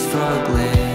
struggling.